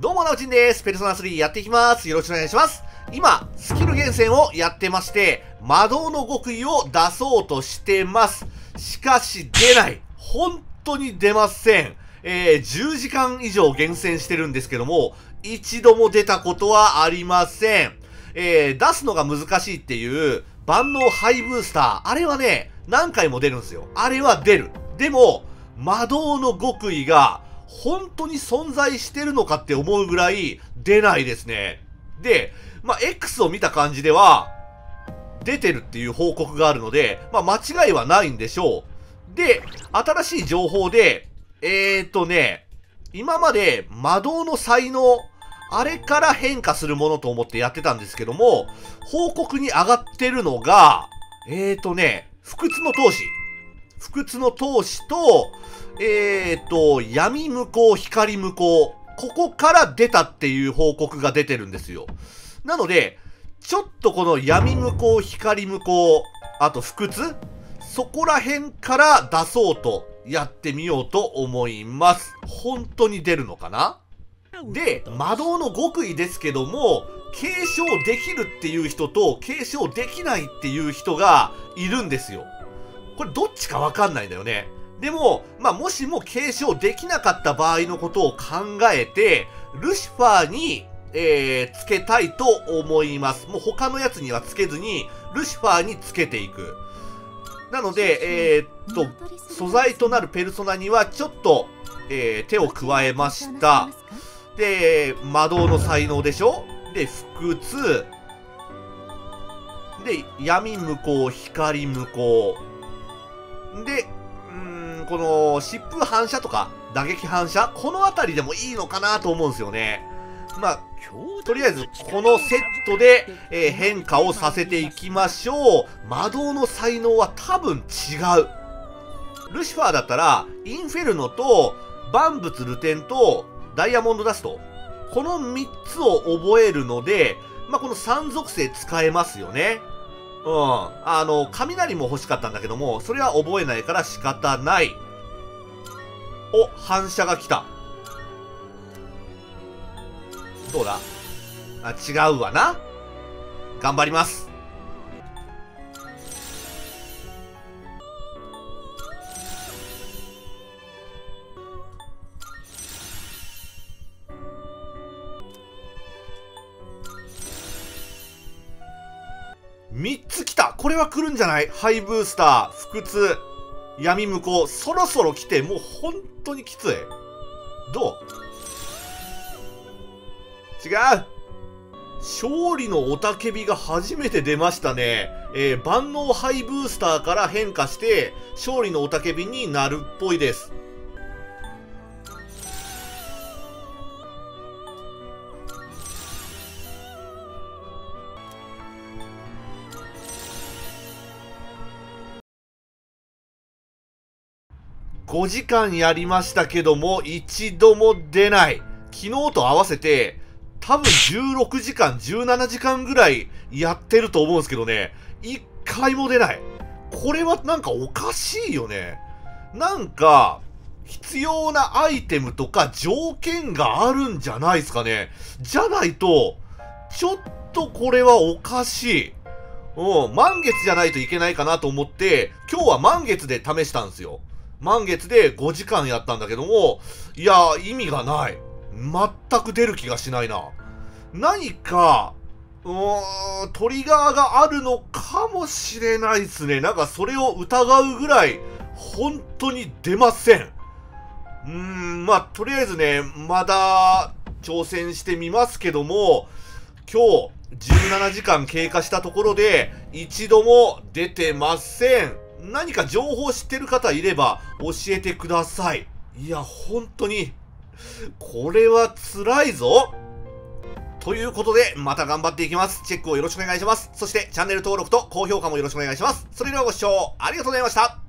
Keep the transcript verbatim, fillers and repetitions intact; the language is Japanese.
どうも、なおちんです。ペルソナスリーやっていきます。よろしくお願いします。今、スキル厳選をやってまして、魔導の極意を出そうとしてます。しかし出ない。本当に出ません。えー、じゅうじかん以上厳選してるんですけども、一度も出たことはありません。えー、出すのが難しいっていう、万能ハイブースター。あれはね、何回も出るんですよ。あれは出る。でも、魔導の極意が、本当に存在してるのかって思うぐらい出ないですね。で、まあ、X を見た感じでは、出てるっていう報告があるので、まあ、間違いはないんでしょう。で、新しい情報で、えーとね、今まで魔導の才能、あれから変化するものと思ってやってたんですけども、報告に上がってるのが、えーとね、不屈の闘志。不屈の闘志と、えーと、闇無光、光無光、ここから出たっていう報告が出てるんですよ。なので、ちょっとこの闇無光、光無光、あと不屈、そこら辺から出そうとやってみようと思います。本当に出るのかな?で、魔導の極意ですけども、継承できるっていう人と継承できないっていう人がいるんですよ。これどっちかわかんないんだよね。でも、まあ、もしも継承できなかった場合のことを考えて、ルシファーに、えー、つけたいと思います。もう他のやつにはつけずに、ルシファーにつけていく。なので、えー、っと、素材となるペルソナにはちょっと、えー、手を加えました。で、魔導の才能でしょ?で、不屈。で、闇無光、光無光。で、うーん、この、疾風反射とか、打撃反射、このあたりでもいいのかなと思うんですよね。まあ、とりあえず、このセットで、えー、変化をさせていきましょう。魔導の才能は多分違う。ルシファーだったら、インフェルノと、万物流転と、ダイヤモンドダスト。このみっつを覚えるので、まあ、このさん属性使えますよね。うん。あの、雷も欲しかったんだけども、それは覚えないから仕方ない。お、反射が来た。どうだ?あ、違うわな。頑張ります。みっつ来た。これは来るんじゃない?ハイブースター、不屈、闇無光。そろそろ来て、もう本当にきつい。どう?違う!勝利の雄たけびが初めて出ましたね。えー、万能ハイブースターから変化して、勝利の雄たけびになるっぽいです。ごじかんやりましたけども、一度も出ない。昨日と合わせて、多分じゅうろくじかん、じゅうななじかんぐらいやってると思うんですけどね。一回も出ない。これはなんかおかしいよね。なんか、必要なアイテムとか条件があるんじゃないですかね。じゃないと、ちょっとこれはおかしい。うん、満月じゃないといけないかなと思って、今日は満月で試したんですよ。満月でごじかんやったんだけども、いや、意味がない。全く出る気がしないな。何か、うーん、トリガーがあるのかもしれないですね。なんかそれを疑うぐらい、本当に出ません。うーん、まあ、とりあえずね、まだ挑戦してみますけども、今日じゅうななじかん経過したところで、一度も出てません。何か情報知ってる方いれば教えてください。いや、本当に、これは辛いぞ。ということで、また頑張っていきます。チェックをよろしくお願いします。そして、チャンネル登録と高評価もよろしくお願いします。それではご視聴ありがとうございました。